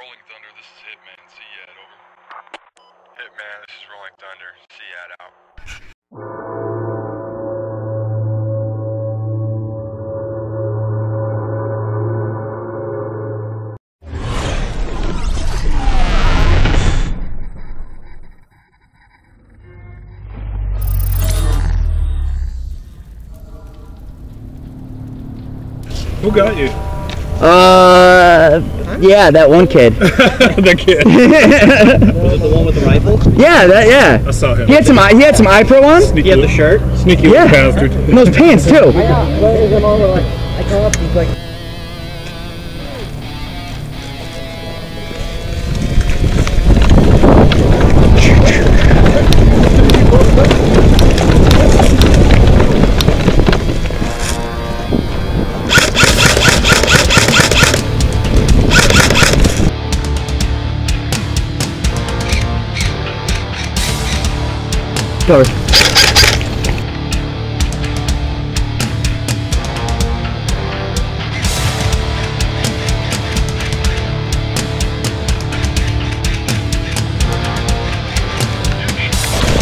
Rolling Thunder, this is Hitman, Seaad, over. Hitman, this is Rolling Thunder, Seaad out. Who got you? Yeah, that one kid. That kid. The one with the rifle? Yeah, that, yeah. I saw him. He had some IPRO on. Sneaky, he had the shirt. Sneaky little bastard. And those pants, too. I come up, he's like... Covered.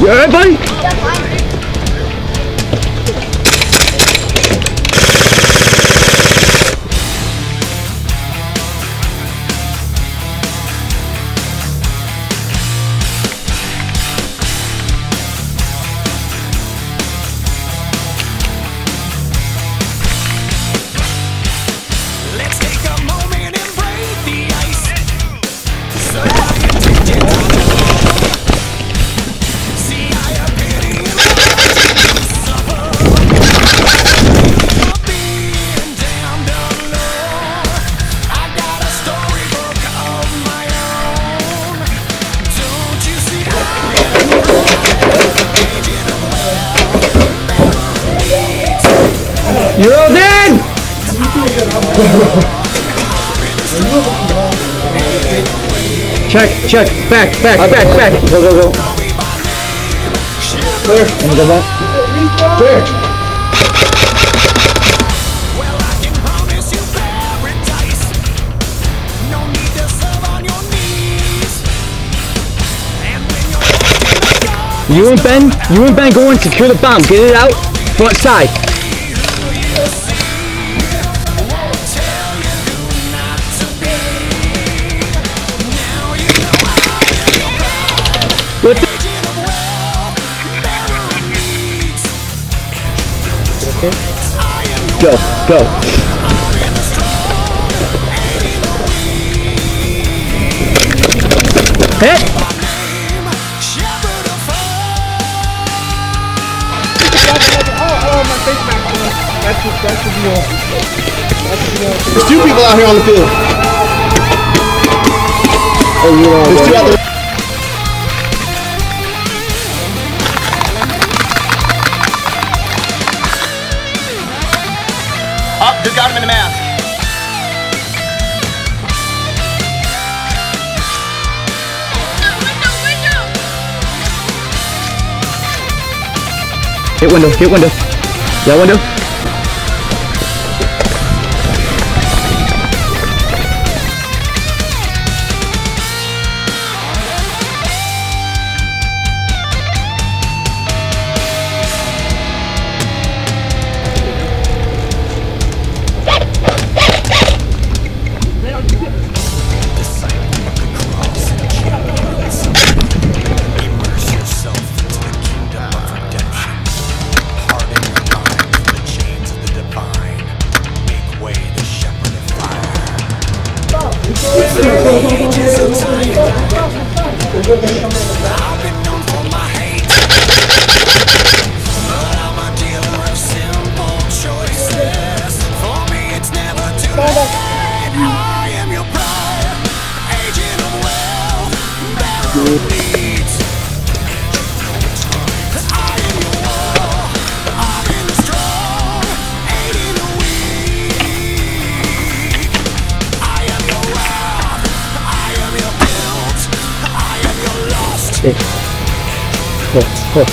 You alright, buddy? Yeah, fine. You're all dead! Check, back. Go. Clear. Can you go back? Clear. Well, I can promise you paradise. No need to serve on your knees. And when you're you and Ben go and secure the bomb. Get it out. Front side. Go. Hit! There's two people out here on the field. There's two out there. Dude got him in the mask. Hit window. Yeah, window. I've been known for my hate, but I'm a dealer of simple choices. For me it's never too late. I am your pride, agent of wealth, barrel of needs. I am your war, I am the strong, aiding the weak. I am your wrath, I am your guilt, I am your love. Cool. I am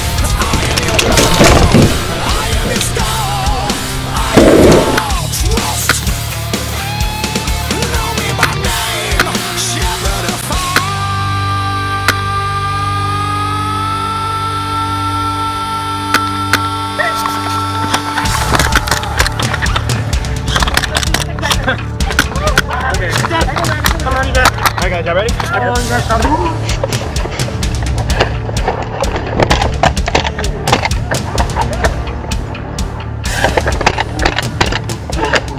Come on, you guys. All right, guys, y'all ready? Come on, you guys. Go,